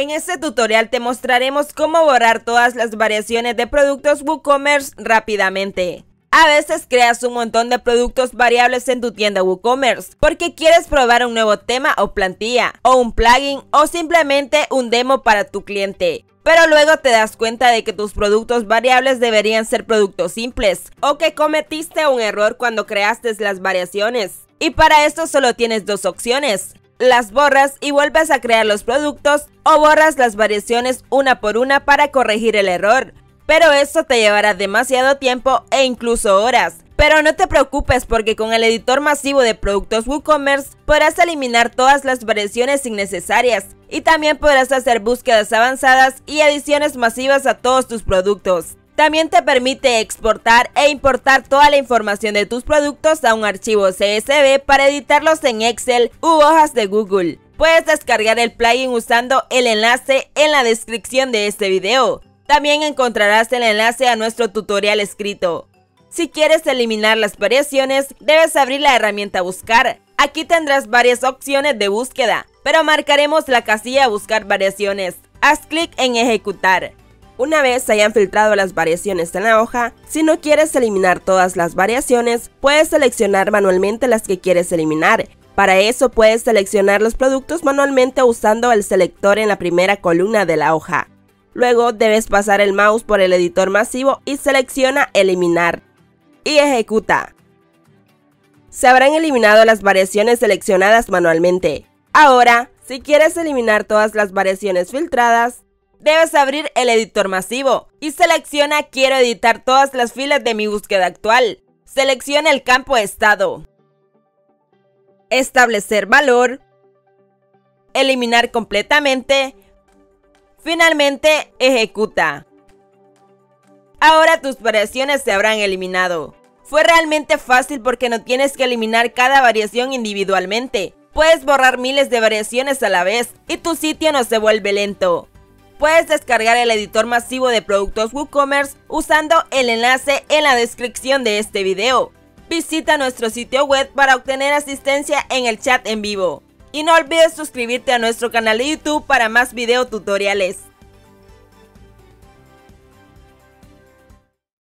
En este tutorial te mostraremos cómo borrar todas las variaciones de productos WooCommerce rápidamente. A veces creas un montón de productos variables en tu tienda WooCommerce porque quieres probar un nuevo tema o plantilla, o un plugin, o simplemente un demo para tu cliente. Pero luego te das cuenta de que tus productos variables deberían ser productos simples, o que cometiste un error cuando creaste las variaciones. Y para esto solo tienes dos opciones: las borras y vuelves a crear los productos, o borras las variaciones una por una para corregir el error. Pero esto te llevará demasiado tiempo e incluso horas. Pero no te preocupes, porque con el editor masivo de productos WooCommerce podrás eliminar todas las variaciones innecesarias, y también podrás hacer búsquedas avanzadas y ediciones masivas a todos tus productos. También te permite exportar e importar toda la información de tus productos a un archivo CSV para editarlos en Excel u hojas de Google. Puedes descargar el plugin usando el enlace en la descripción de este video. También encontrarás el enlace a nuestro tutorial escrito. Si quieres eliminar las variaciones, debes abrir la herramienta Buscar. Aquí tendrás varias opciones de búsqueda, pero marcaremos la casilla Buscar variaciones. Haz clic en Ejecutar. Una vez se hayan filtrado las variaciones en la hoja, si no quieres eliminar todas las variaciones, puedes seleccionar manualmente las que quieres eliminar. Para eso puedes seleccionar los productos manualmente usando el selector en la primera columna de la hoja. Luego debes pasar el mouse por el editor masivo y selecciona Eliminar y ejecuta. Se habrán eliminado las variaciones seleccionadas manualmente. Ahora, si quieres eliminar todas las variaciones filtradas, debes abrir el editor masivo y selecciona Quiero editar todas las filas de mi búsqueda actual. Selecciona el campo Estado, Establecer valor, Eliminar completamente. Finalmente, ejecuta. Ahora tus variaciones se habrán eliminado. Fue realmente fácil porque no tienes que eliminar cada variación individualmente. Puedes borrar miles de variaciones a la vez y tu sitio no se vuelve lento. Puedes descargar el editor masivo de productos WooCommerce usando el enlace en la descripción de este video. Visita nuestro sitio web para obtener asistencia en el chat en vivo. Y no olvides suscribirte a nuestro canal de YouTube para más video tutoriales.